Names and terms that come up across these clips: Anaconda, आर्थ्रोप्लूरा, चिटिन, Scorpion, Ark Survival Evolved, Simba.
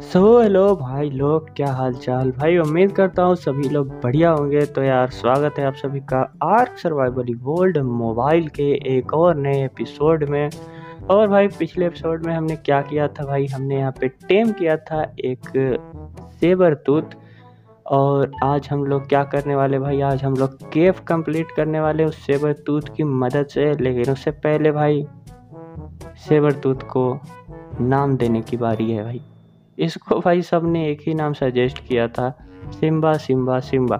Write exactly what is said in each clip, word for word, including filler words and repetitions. So hello भाई लोग, क्या हाल चाल भाई। उम्मीद करता हूँ सभी लोग बढ़िया होंगे। तो यार स्वागत है आप सभी का आर्क सर्वाइवल इवोल्ड मोबाइल के एक और नए एपिसोड में। और भाई पिछले एपिसोड में हमने क्या किया था भाई, हमने यहाँ पे टेम किया था एक सेबर टूथ। और आज हम लोग क्या करने वाले भाई, आज हम लोग केव कंप्लीट करने वाले उस सेबर टूथ की मदद से। लेकिन उससे पहले भाई सेबर टूथ को नाम देने की बारी है भाई। इसको भाई सब ने एक ही नाम सजेस्ट किया था, सिम्बा सिम्बा सिम्बा।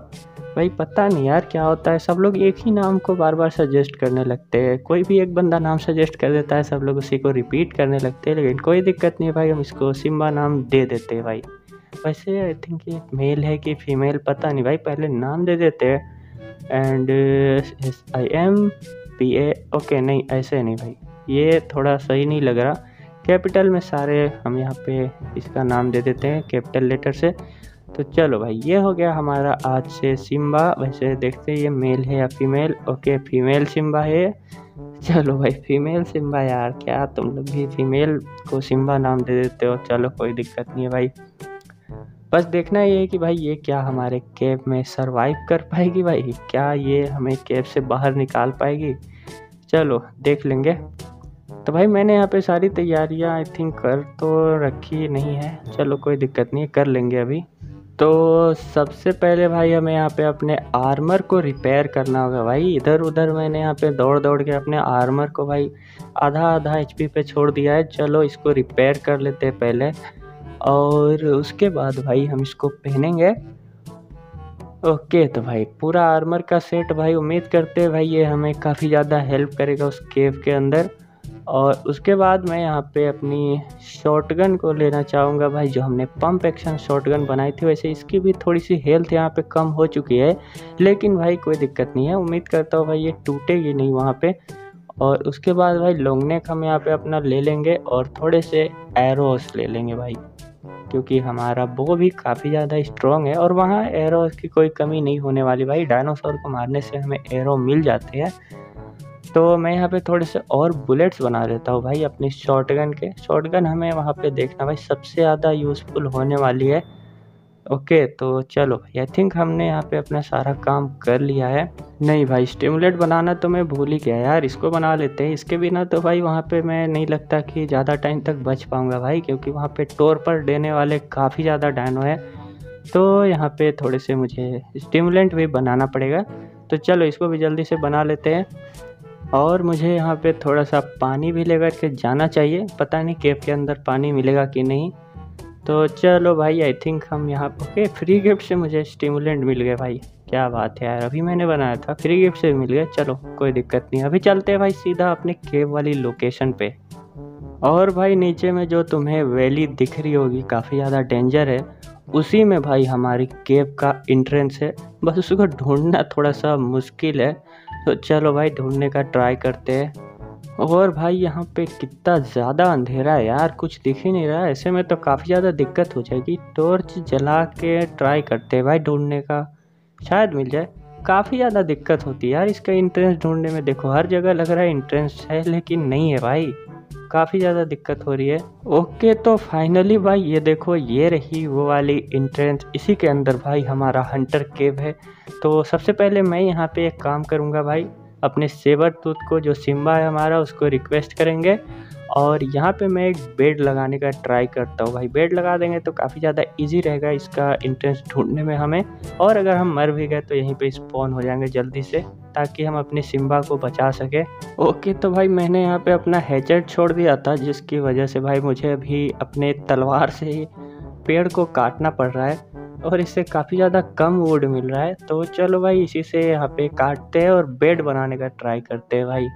भाई पता नहीं यार क्या होता है, सब लोग एक ही नाम को बार बार सजेस्ट करने लगते हैं। कोई भी एक बंदा नाम सजेस्ट कर देता है, सब लोग उसी को रिपीट करने लगते हैं। लेकिन कोई दिक्कत नहीं भाई, हम इसको सिम्बा नाम दे देते हैं भाई। वैसे आई थिंक ये मेल है कि फीमेल पता नहीं भाई, पहले नाम दे देते हैं। And I M P A okay, नहीं ऐसे नहीं भाई, ये थोड़ा सही नहीं लग रहा। कैपिटल में सारे हम यहाँ पे इसका नाम दे देते हैं कैपिटल लेटर से। तो चलो भाई, ये हो गया हमारा आज से सिम्बा। वैसे देखते हैं ये मेल है या फीमेल। ओके फीमेल सिम्बा है। चलो भाई फीमेल सिम्बा। यार क्या तुम लोग भी फीमेल को सिम्बा नाम दे देते हो। चलो कोई दिक्कत नहीं है भाई, बस देखना ये है कि भाई ये क्या हमारे कैब में सर्वाइव कर पाएगी भाई, क्या ये हमें कैब से बाहर निकाल पाएगी। चलो देख लेंगे। तो भाई मैंने यहाँ पे सारी तैयारियाँ आई थिंक कर तो रखी नहीं है। चलो कोई दिक्कत नहीं, कर लेंगे अभी। तो सबसे पहले भाई हमें यहाँ पे अपने आर्मर को रिपेयर करना होगा भाई। इधर उधर मैंने यहाँ पे दौड़ दौड़ के अपने आर्मर को भाई आधा आधा एचपी पे छोड़ दिया है। चलो इसको रिपेयर कर लेते हैं पहले, और उसके बाद भाई हम इसको पहनेंगे। ओके तो भाई पूरा आर्मर का सेट भाई, उम्मीद करते हैं भाई ये हमें काफ़ी ज़्यादा हेल्प करेगा उस केव के अंदर। और उसके बाद मैं यहाँ पे अपनी शॉटगन को लेना चाहूँगा भाई, जो हमने पंप एक्शन शॉटगन बनाई थी। वैसे इसकी भी थोड़ी सी हेल्थ यहाँ पे कम हो चुकी है, लेकिन भाई कोई दिक्कत नहीं है। उम्मीद करता हूँ भाई ये टूटेगी नहीं वहाँ पे। और उसके बाद भाई लॉन्गनेक हम यहाँ पे अपना ले लेंगे, और थोड़े से एरोस ले लेंगे भाई, क्योंकि हमारा बो भी काफ़ी ज़्यादा स्ट्रॉन्ग है और वहाँ एरो की कोई कमी नहीं होने वाली भाई। डायनासोर को मारने से हमें एरो मिल जाते हैं। तो मैं यहाँ पे थोड़े से और बुलेट्स बना देता हूँ भाई अपनी शॉटगन के। शॉटगन हमें वहाँ पे देखना भाई सबसे ज़्यादा यूज़फुल होने वाली है। ओके तो चलो भाई आई थिंक हमने यहाँ पे अपना सारा काम कर लिया है। नहीं भाई स्टिमुलेट बनाना तो मैं भूल ही गया यार, इसको बना लेते हैं। इसके बिना तो भाई वहाँ पे मैं नहीं लगता कि ज़्यादा टाइम तक बच पाऊँगा भाई, क्योंकि वहाँ पे टोर पर देने वाले काफ़ी ज़्यादा डायनो है। तो यहाँ पे थोड़े से मुझे स्टिमुलेंट भी बनाना पड़ेगा। तो चलो इसको भी जल्दी से बना लेते हैं। और मुझे यहाँ पे थोड़ा सा पानी भी लेकर के जाना चाहिए, पता नहीं केव के अंदर पानी मिलेगा कि नहीं। तो चलो भाई आई थिंक हम यहाँ ओके फ्री गिफ्ट से मुझे स्टिमुलेंट मिल गए भाई, क्या बात है यार। अभी मैंने बनाया था, फ्री गिफ्ट से मिल गए। चलो कोई दिक्कत नहीं, अभी चलते हैं भाई सीधा अपने केव वाली लोकेशन पे। और भाई नीचे में जो तुम्हें वैली दिख रही होगी काफ़ी ज़्यादा डेंजर है, उसी में भाई हमारी केव का एंट्रेंस है। बस उसको ढूंढना थोड़ा सा मुश्किल है, तो चलो भाई ढूंढने का ट्राई करते हैं। और भाई यहाँ पे कितना ज़्यादा अंधेरा है यार, कुछ दिख ही नहीं रहा। ऐसे में तो काफ़ी ज़्यादा दिक्कत हो जाएगी। टॉर्च जला के ट्राई करते हैं भाई ढूंढने का, शायद मिल जाए। काफ़ी ज़्यादा दिक्कत होती है यार इसका एंट्रेंस ढूंढने में। देखो हर जगह लग रहा है एंट्रेंस है, लेकिन नहीं है भाई, काफ़ी ज़्यादा दिक्कत हो रही है। ओके तो फाइनली भाई ये देखो, ये रही वो वाली एंट्रेंस। इसी के अंदर भाई हमारा हंटर केव है। तो सबसे पहले मैं यहाँ पे एक काम करूँगा भाई, अपने सेबर टूथ को जो सिम्बा है हमारा, उसको रिक्वेस्ट करेंगे। और यहाँ पे मैं एक बेड लगाने का ट्राई करता हूँ भाई। बेड लगा देंगे तो काफ़ी ज़्यादा इजी रहेगा इसका एंट्रेंस ढूंढने में हमें। और अगर हम मर भी गए तो यहीं पे स्पॉन हो जाएंगे जल्दी से, ताकि हम अपने सिम्बा को बचा सके। ओके तो भाई मैंने यहाँ पे अपना हैचेट छोड़ दिया था, जिसकी वजह से भाई मुझे अभी अपने तलवार से ही पेड़ को काटना पड़ रहा है, और इससे काफ़ी ज़्यादा कम वुड मिल रहा है। तो चलो भाई इसी से यहाँ पे काटते हैं और बेड बनाने का ट्राई करते हैं भाई।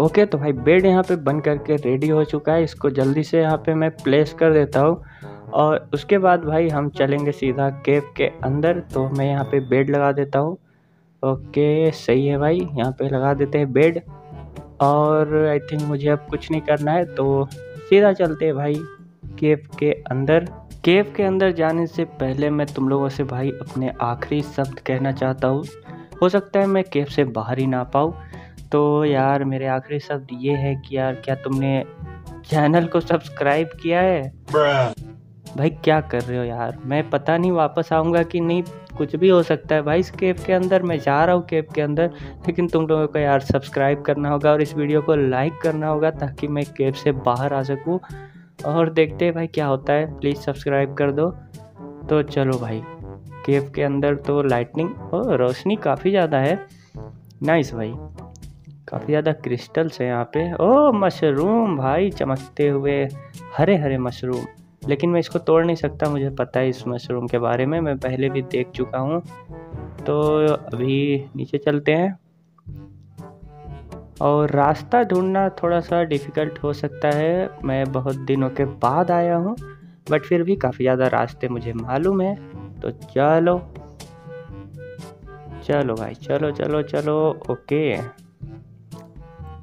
ओके तो भाई बेड यहाँ पे बन करके रेडी हो चुका है। इसको जल्दी से यहाँ पे मैं प्लेस कर देता हूँ, और उसके बाद भाई हम चलेंगे सीधा केव के अंदर। तो मैं यहाँ पे बेड लगा देता हूँ। ओके सही है भाई, यहाँ पे लगा देते हैं बेड। और आई थिंक मुझे अब कुछ नहीं करना है, तो सीधा चलते हैं भाई केव के अंदर। केव के अंदर जाने से पहले मैं तुम लोगों से भाई अपने आखिरी शब्द कहना चाहता हूँ। हो सकता है मैं केव से बाहर ही ना पाऊँ, तो यार मेरे आखिरी शब्द ये है कि यार क्या तुमने चैनल को सब्सक्राइब किया है? भाई क्या कर रहे हो यार, मैं पता नहीं वापस आऊँगा कि नहीं, कुछ भी हो सकता है भाई इस केव के अंदर। मैं जा रहा हूँ केव के अंदर, लेकिन तुम लोगों को यार सब्सक्राइब करना होगा और इस वीडियो को लाइक करना होगा ताकि मैं केव से बाहर आ सकूँ। और देखते हैं भाई क्या होता है, प्लीज़ सब्सक्राइब कर दो। तो चलो भाई केव के अंदर तो लाइटनिंग और रोशनी काफ़ी ज़्यादा है, नाइस भाई, काफ़ी ज़्यादा क्रिस्टल्स हैं यहाँ पे। ओ मशरूम भाई, चमकते हुए हरे हरे मशरूम, लेकिन मैं इसको तोड़ नहीं सकता, मुझे पता है इस मशरूम के बारे में, मैं पहले भी देख चुका हूँ। तो अभी नीचे चलते हैं और रास्ता ढूंढना थोड़ा सा डिफ़िकल्ट हो सकता है, मैं बहुत दिनों के बाद आया हूँ, बट फिर भी काफ़ी ज़्यादा रास्ते मुझे मालूम है। तो चलो चलो भाई चलो चलो चलो। ओके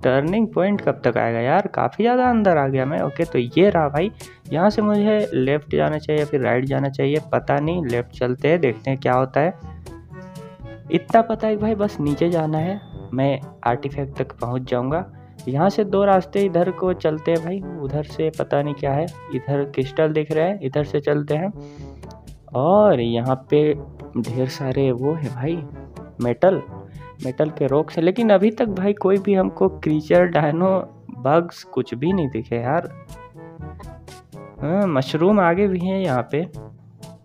टर्निंग पॉइंट कब तक आएगा यार, काफ़ी ज़्यादा अंदर आ गया मैं। ओके तो ये रहा भाई, यहाँ से मुझे लेफ़्ट जाना चाहिए फिर राइट जाना चाहिए, पता नहीं, लेफ़्ट चलते हैं देखते हैं क्या होता है। इतना पता है भाई बस नीचे जाना है, मैं आर्टिफैक्ट तक पहुँच जाऊँगा। यहाँ से दो रास्ते इधर को चलते हैं भाई, उधर से पता नहीं क्या है, इधर क्रिस्टल दिख रहे हैं, इधर से चलते हैं। और यहाँ पे ढेर सारे वो है भाई मेटल मेटल के रॉक्स हैं, लेकिन अभी तक भाई कोई भी हमको क्रीचर, डायनो, बग्स कुछ भी नहीं दिखे यार। हाँ, मशरूम आगे भी हैं यहाँ पे।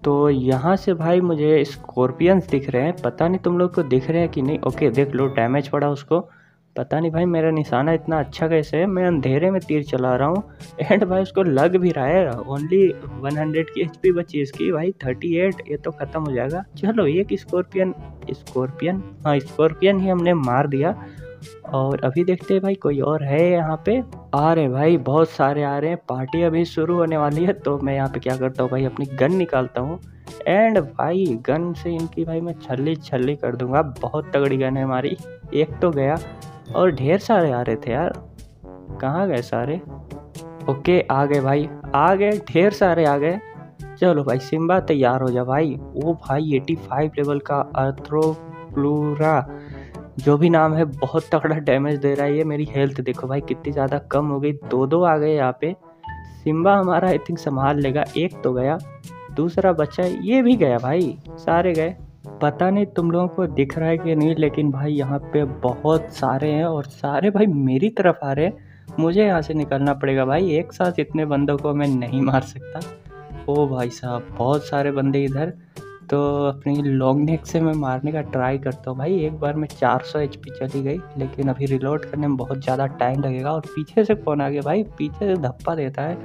तो यहाँ से भाई मुझे स्कॉर्पियंस दिख रहे हैं, पता नहीं तुम लोग को दिख रहे हैं कि नहीं। ओके देख लो, डैमेज पड़ा उसको, पता नहीं भाई मेरा निशाना इतना अच्छा कैसे है, मैं अंधेरे में तीर चला रहा हूँ एंड भाई उसको लग भी रहा है। ओनली सौ की एचपी बची इसकी भाई, अड़तीस, ये तो ख़त्म हो जाएगा। चलो एक स्कॉर्पियन स्कॉर्पियन हाँ स्कॉर्पियन ही हमने मार दिया। और अभी देखते हैं भाई कोई और है यहाँ पे, आ रहे भाई बहुत सारे आ रहे हैं, पार्टी अभी शुरू होने वाली है। तो मैं यहाँ पे क्या करता हूँ भाई, अपनी गन निकालता हूँ एंड भाई गन से इनकी भाई मैं छल्ली छल्ली कर दूंगा, बहुत तगड़ी गन है हमारी। एक तो गया और ढेर सारे आ रहे थे यार, कहाँ गए सारे। ओके आ गए भाई, आ गए, ढेर सारे आ गए। चलो भाई सिम्बा तैयार हो जा भाई। वो भाई पचासी लेवल का आर्थ्रोप्लूरा जो भी नाम है, बहुत तगड़ा डैमेज दे रहा है ये। मेरी हेल्थ देखो भाई कितनी ज़्यादा कम हो गई, दो दो आ गए यहाँ पे। सिम्बा हमारा आई थिंक संभाल लेगा, एक तो गया, दूसरा बच्चा ये भी गया भाई, सारे गए। पता नहीं तुम लोगों को दिख रहा है कि नहीं, लेकिन भाई यहाँ पे बहुत सारे हैं और सारे भाई मेरी तरफ आ रहे हैं, मुझे यहाँ से निकलना पड़ेगा भाई, एक साथ इतने बंदों को मैं नहीं मार सकता। ओ भाई साहब बहुत सारे बंदे इधर, तो अपनी लॉन्ग नेक से मैं मारने का ट्राई करता हूँ भाई। एक बार मैं चार सौ एचपी चली गई, लेकिन अभी रिलोड करने में बहुत ज़्यादा टाइम लगेगा। और पीछे से कौन आ गया भाई, पीछे से धप्पा देता है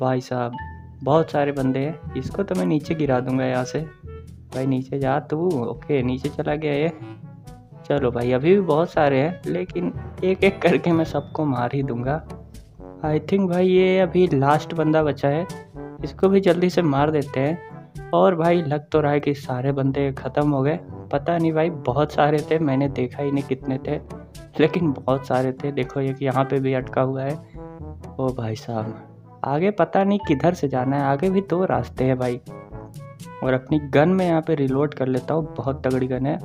भाई साहब, बहुत सारे बंदे हैं, इसको तो मैं नीचे गिरा दूँगा यहाँ से। भाई नीचे जा तू, ओके नीचे चला गया ये। चलो भाई अभी भी बहुत सारे हैं, लेकिन एक एक करके मैं सबको मार ही दूंगा। आई थिंक भाई ये अभी लास्ट बंदा बचा है, इसको भी जल्दी से मार देते हैं। और भाई लग तो रहा है कि सारे बंदे ख़त्म हो गए, पता नहीं भाई बहुत सारे थे, मैंने देखा ही नहीं कितने थे, लेकिन बहुत सारे थे। देखो ये कि यहाँ पर भी अटका हुआ है। ओ भाई साहब आगे पता नहीं किधर से जाना है, आगे भी दो रास्ते हैं भाई। और अपनी गन में यहाँ पे रिलोड कर लेता हूँ, बहुत तगड़ी गन है।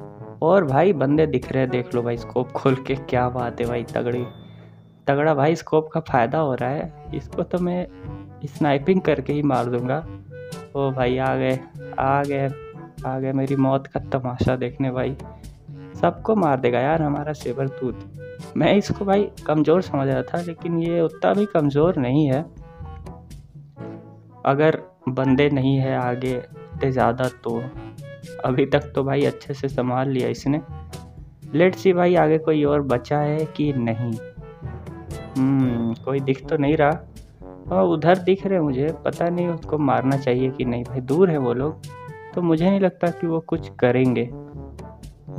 और भाई बंदे दिख रहे हैं, देख लो भाई स्कोप खोल के, क्या बात है भाई, तगड़ी तगड़ा भाई स्कोप का फ़ायदा हो रहा है, इसको तो मैं स्नाइपिंग करके ही मार दूंगा। ओ भाई आ गए आ गए आ गए, मेरी मौत का तमाशा देखने भाई, सबको मार देगा यार हमारा सेबरटूथ। मैं इसको भाई कमज़ोर समझ रहा था, लेकिन ये उतना भी कमज़ोर नहीं है, अगर बंदे नहीं है आगे इतने ज़्यादा तो। अभी तक तो भाई अच्छे से संभाल लिया इसने। लेट्स सी भाई आगे कोई और बचा है कि नहीं। हम्म कोई दिख तो नहीं रहा, और उधर दिख रहे मुझे, पता नहीं उसको मारना चाहिए कि नहीं। भाई दूर है वो लोग, तो मुझे नहीं लगता कि वो कुछ करेंगे।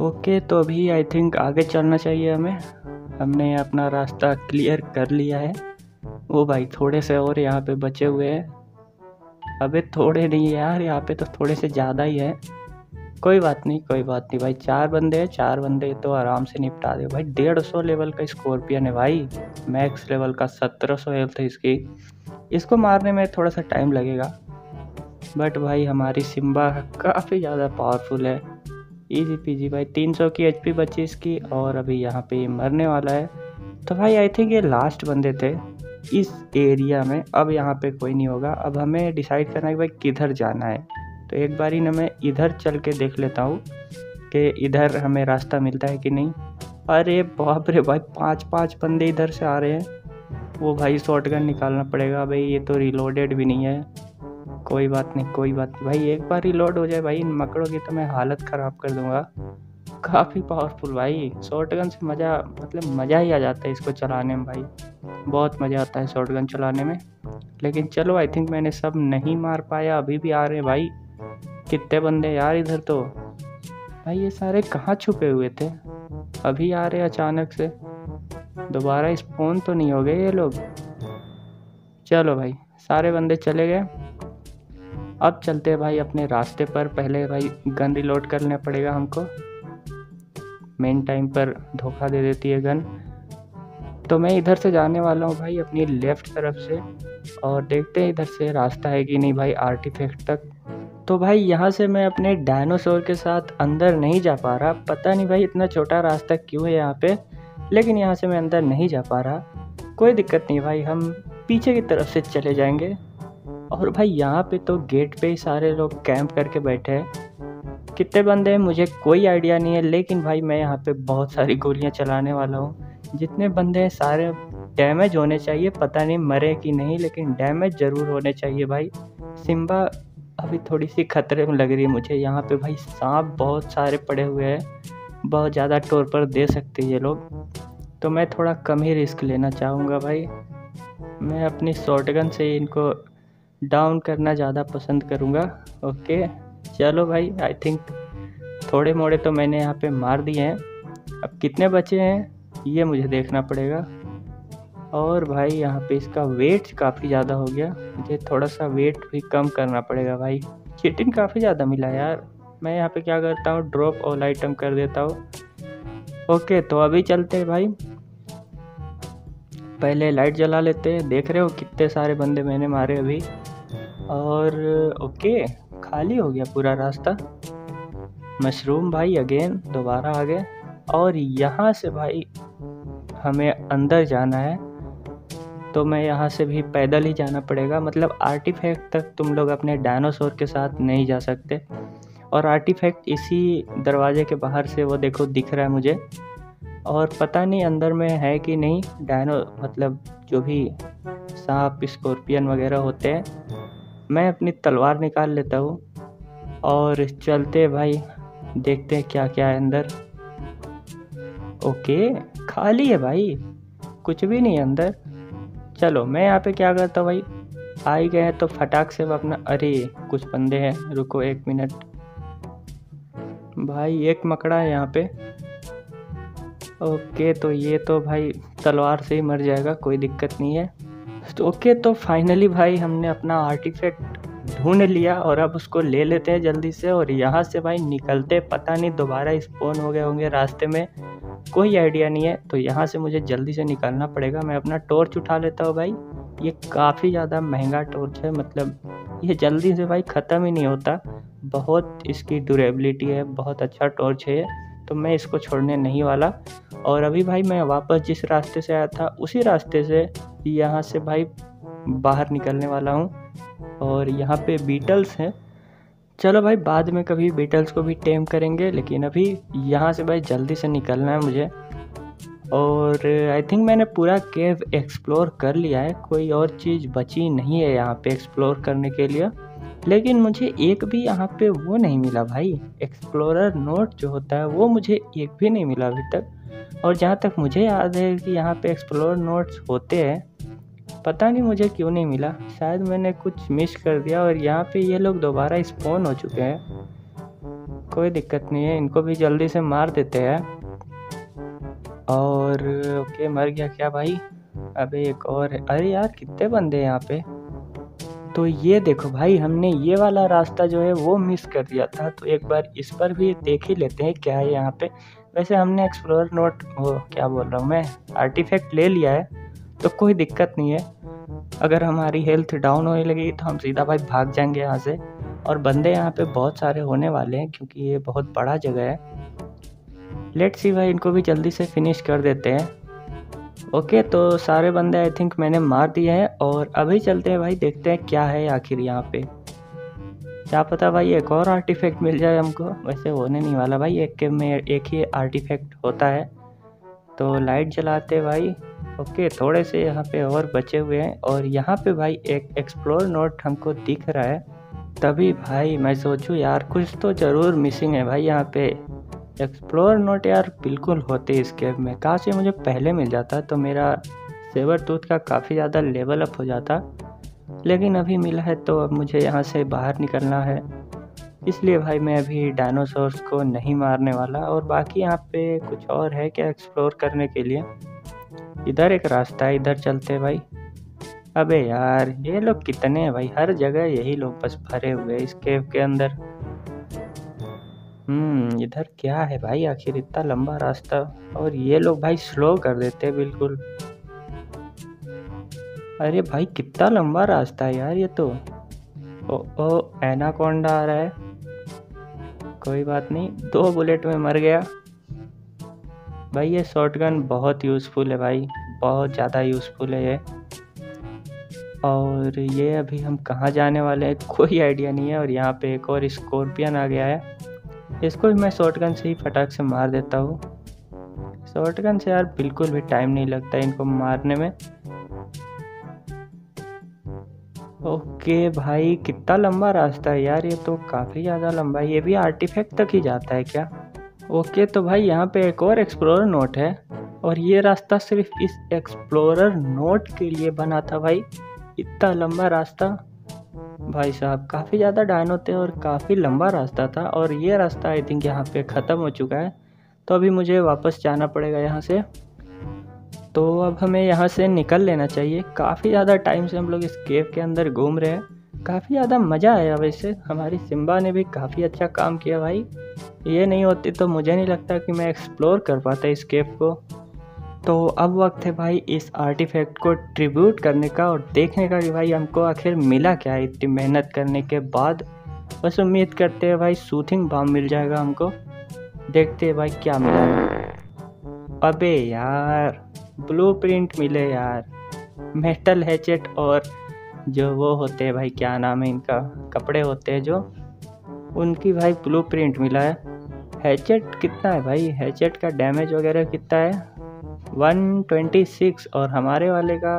ओके तो अभी आई थिंक आगे चलना चाहिए हमें, हमने अपना रास्ता क्लियर कर लिया है। वो भाई थोड़े से और यहाँ पे बचे हुए हैं, अबे थोड़े नहीं यार, यहाँ पे तो थोड़े से ज़्यादा ही है। कोई बात नहीं कोई बात नहीं भाई, चार बंदे हैं, चार बंदे तो आराम से निपटा दे भाई। डेढ़ सौ लेवल का स्कॉर्पियन है भाई, मैक्स लेवल का, सत्रह सौ हेल्थ है इसकी, इसको मारने में थोड़ा सा टाइम लगेगा। बट भाई हमारी सिम्बा काफ़ी ज़्यादा पावरफुल है, इजी पीजी भाई। तीन सौ की एचपी बची इसकी, और अभी यहाँ पे ये मरने वाला है। तो भाई आई थिंक ये लास्ट बंदे थे, इस एरिया में अब यहाँ पे कोई नहीं होगा। अब हमें डिसाइड करना है कि भाई किधर जाना है। तो एक बारी ना मैं इधर चल के देख लेता हूँ कि इधर हमें रास्ता मिलता है कि नहीं। अरे बाप रे भाई, पाँच पाँच बंदे इधर से आ रहे हैं। वो भाई शॉटगन निकालना पड़ेगा भाई, ये तो रिलोडेड भी नहीं है। कोई बात नहीं कोई बात नहीं भाई, एक बार रिलोड हो जाए भाई। इन मकड़ों की तो मैं हालत ख़राब कर दूंगा। काफ़ी पावरफुल भाई शॉटगन से मज़ा, मतलब मज़ा ही आ जाता है इसको चलाने में भाई। बहुत मज़ा आता है शॉटगन चलाने में। लेकिन चलो आई थिंक मैंने सब नहीं मार पाया, अभी भी आ रहे हैं भाई। कितने बंदे यार इधर तो। भाई ये सारे कहाँ छुपे हुए थे, अभी आ रहे अचानक से। दोबारा स्पॉन तो नहीं हो गए ये लोग। चलो भाई सारे बंदे चले गए। अब चलते हैं भाई अपने रास्ते पर। पहले भाई गन रिलोड करना पड़ेगा हमको, मेन टाइम पर धोखा दे देती है गन। तो मैं इधर से जाने वाला हूँ भाई अपनी लेफ़्ट तरफ से, और देखते हैं इधर से रास्ता है कि नहीं भाई आर्टिफैक्ट तक। तो भाई यहाँ से मैं अपने डायनासोर के साथ अंदर नहीं जा पा रहा। पता नहीं भाई इतना छोटा रास्ता क्यों है यहाँ पे, लेकिन यहाँ से मैं अंदर नहीं जा पा रहा। कोई दिक्कत नहीं भाई, हम पीछे की तरफ से चले जाएंगे। और भाई यहाँ पे तो गेट पे ही सारे लोग कैंप करके बैठे हैं। कितने बंदे हैं मुझे कोई आइडिया नहीं है, लेकिन भाई मैं यहाँ पे बहुत सारी गोलियाँ चलाने वाला हूँ। जितने बंदे हैं सारे डैमेज होने चाहिए। पता नहीं मरे कि नहीं, लेकिन डैमेज ज़रूर होने चाहिए भाई। सिम्बा अभी थोड़ी सी खतरे में लग रही है मुझे। यहाँ पे भाई सांप बहुत सारे पड़े हुए हैं, बहुत ज़्यादा टोर पर दे सकते हैं ये लोग। तो मैं थोड़ा कम ही रिस्क लेना चाहूँगा भाई। मैं अपनी शॉटगन से इनको डाउन करना ज़्यादा पसंद करूँगा। ओके चलो भाई, आई थिंक थोड़े मोड़े तो मैंने यहाँ पे मार दिए हैं। अब कितने बचे हैं ये मुझे देखना पड़ेगा। और भाई यहाँ पे इसका वेट काफ़ी ज़्यादा हो गया, मुझे थोड़ा सा वेट भी कम करना पड़ेगा भाई। चिटिन काफ़ी ज़्यादा मिला यार। मैं यहाँ पे क्या करता हूँ, ड्रॉप ऑल आइटम कर देता हूँ। ओके तो अभी चलते हैं भाई, पहले लाइट जला लेते हैं। देख रहे हो कितने सारे बंदे मैंने मारे अभी। और ओके खाली हो गया पूरा रास्ता। मशरूम भाई अगेन दोबारा आ गए। और यहाँ से भाई हमें अंदर जाना है, तो मैं यहाँ से भी पैदल ही जाना पड़ेगा। मतलब आर्टिफैक्ट तक तुम लोग अपने डायनासोर के साथ नहीं जा सकते। और आर्टिफैक्ट इसी दरवाजे के बाहर से, वो देखो दिख रहा है मुझे। और पता नहीं अंदर में है कि नहीं डायनो, मतलब जो भी सांप स्कॉर्पियन वगैरह होते हैं। मैं अपनी तलवार निकाल लेता हूँ और चलते भाई, देखते हैं क्या क्या है अंदर। ओके खाली है भाई, कुछ भी नहीं है अंदर। चलो मैं यहाँ पे क्या करता हूँ भाई, आ ही गए तो फटाक से अपना। अरे कुछ बंदे हैं, रुको एक मिनट। भाई एक मकड़ा है यहाँ पे। ओके तो ये तो भाई तलवार से ही मर जाएगा, कोई दिक्कत नहीं है। तो ओके तो फाइनली भाई हमने अपना आर्टिफैक्ट ढूंढ लिया, और अब उसको ले लेते हैं जल्दी से। और यहाँ से भाई निकलते, पता नहीं दोबारा स्पॉन हो गए होंगे रास्ते में, कोई आइडिया नहीं है। तो यहाँ से मुझे जल्दी से निकलना पड़ेगा। मैं अपना टॉर्च उठा लेता हूँ भाई। ये काफ़ी ज़्यादा महंगा टॉर्च है, मतलब ये जल्दी से भाई ख़त्म ही नहीं होता। बहुत इसकी ड्यूरेबिलिटी है, बहुत अच्छा टॉर्च है, तो मैं इसको छोड़ने नहीं वाला। और अभी भाई मैं वापस जिस रास्ते से आया था उसी रास्ते से यहाँ से भाई बाहर निकलने वाला हूँ। और यहाँ पे बीटल्स हैं, चलो भाई बाद में कभी बीटल्स को भी टेम करेंगे, लेकिन अभी यहाँ से भाई जल्दी से निकलना है मुझे। और आई थिंक मैंने पूरा केव एक्सप्लोर कर लिया है, कोई और चीज़ बची नहीं है यहाँ पे एक्सप्लोर करने के लिए। लेकिन मुझे एक भी यहाँ पे वो नहीं मिला भाई, एक्सप्लोरर नोट जो होता है वो मुझे एक भी नहीं मिला अभी तक। और जहाँ तक मुझे याद है कि यहाँ पर एक्सप्लोर नोट्स होते हैं, पता नहीं मुझे क्यों नहीं मिला। शायद मैंने कुछ मिस कर दिया। और यहाँ पे ये लोग दोबारा स्पॉन हो चुके हैं, कोई दिक्कत नहीं है, इनको भी जल्दी से मार देते हैं। और ओके मर गया क्या भाई, अबे एक और। अरे यार कितने बंदे हैं यहाँ पे। तो ये देखो भाई हमने ये वाला रास्ता जो है वो मिस कर दिया था, तो एक बार इस पर भी देख ही लेते हैं क्या है यहाँ पे। वैसे हमने एक्सप्लोर नोट, वो क्या बोल रहा हूँ मैं, आर्टिफैक्ट ले लिया है, तो कोई दिक्कत नहीं है। अगर हमारी हेल्थ डाउन होने लगी तो हम सीधा भाई भाग जाएंगे यहाँ से। और बंदे यहाँ पे बहुत सारे होने वाले हैं क्योंकि ये बहुत बड़ा जगह है। लेट्स सी भाई इनको भी जल्दी से फिनिश कर देते हैं। ओके तो सारे बंदे आई थिंक मैंने मार दिए हैं और अभी चलते हैं भाई, देखते हैं क्या है आखिर यहाँ पे। क्या पता भाई एक और आर्टिफैक्ट मिल जाए हमको। वैसे होने नहीं वाला भाई, एक के में एक ही आर्टिफैक्ट होता है। तो लाइट जलाते भाई। ओके थोड़े से यहाँ पे और बचे हुए हैं और यहाँ पे भाई एक एक्सप्लोर नोट हमको दिख रहा है। तभी भाई मैं सोचूं यार कुछ तो ज़रूर मिसिंग है भाई यहाँ पे। एक्सप्लोर नोट यार बिल्कुल होते इस गेम में। काश ये मुझे पहले मिल जाता तो मेरा सेवर टूथ का काफ़ी ज़्यादा लेवल अप हो जाता, लेकिन अभी मिला है तो अब मुझे यहाँ से बाहर निकलना है। इसलिए भाई मैं अभी डायनासोर्स को नहीं मारने वाला। और बाकी यहाँ पे कुछ और है क्या एक्सप्लोर करने के लिए? इधर एक रास्ता है, इधर चलते भाई। अबे यार ये लोग कितने हैं भाई, हर जगह यही लोग बस भरे हुए इस केव के अंदर। हम्म इधर क्या है भाई आखिर, इतना लंबा रास्ता और ये लोग भाई स्लो कर देते हैं बिल्कुल। अरे भाई कितना लंबा रास्ता है यार ये तो। ओ ओ एनाकोंडा आ रहा है, कोई बात नहीं, दो बुलेट में मर गया भाई। ये शॉटगन बहुत यूज़फुल है भाई, बहुत ज़्यादा यूज़फुल है ये। और ये अभी हम कहाँ जाने वाले हैं कोई आइडिया नहीं है। और यहाँ पे एक और स्कॉर्पियन आ गया है, इसको भी मैं शॉटगन से ही फटाक से मार देता हूँ। शॉटगन से यार बिल्कुल भी टाइम नहीं लगता इनको मारने में। ओके भाई कितना लंबा रास्ता है यार ये तो, काफ़ी ज़्यादा लंबा है। ये भी आर्टिफैक्ट तक ही जाता है क्या? ओके तो भाई यहाँ पे एक और एक्सप्लोरर नोट है और ये रास्ता सिर्फ इस एक्सप्लोरर नोट के लिए बना था भाई। इतना लंबा रास्ता भाई साहब, काफ़ी ज़्यादा डायनो थे और काफ़ी लंबा रास्ता था। और ये रास्ता आई थिंक यहाँ पे ख़त्म हो चुका है, तो अभी मुझे वापस जाना पड़ेगा यहाँ से। तो अब हमें यहाँ से निकल लेना चाहिए। काफ़ी ज़्यादा टाइम से हम लोग इस केव के अंदर घूम रहे हैं, काफ़ी ज़्यादा मज़ा आया। वैसे हमारी सिम्बा ने भी काफ़ी अच्छा काम किया भाई, ये नहीं होती तो मुझे नहीं लगता कि मैं एक्सप्लोर कर पाता इस केव को। तो अब वक्त है भाई इस आर्टिफैक्ट को ट्रिब्यूट करने का और देखने का कि भाई हमको आखिर मिला क्या है इतनी मेहनत करने के बाद। बस उम्मीद करते हैं भाई सूथिंग बाम मिल जाएगा हमको। देखते हैं भाई क्या मिला है। अबे यार ब्लूप्रिंट मिले यार, मेटल हैचेट और जो वो होते हैं भाई क्या नाम है इनका, कपड़े होते हैं जो, उनकी भाई ब्लूप्रिंट मिला है। हैचेट कितना है भाई, हैचेट का डैमेज वगैरह कितना है? एक सौ छब्बीस और हमारे वाले का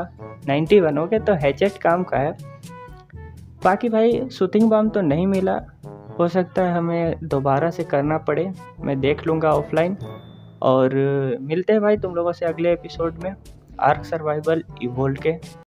इक्यानवे। ओके तो हैचेट काम का है। बाकी भाई सूथिंग बाम तो नहीं मिला, हो सकता है हमें दोबारा से करना पड़े, मैं देख लूँगा ऑफलाइन। और मिलते हैं भाई तुम लोगों से अगले एपिसोड में आर्क सर्वाइवल इवोल्ड के।